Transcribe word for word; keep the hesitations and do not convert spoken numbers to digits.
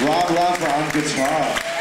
Rob Lapa on guitar.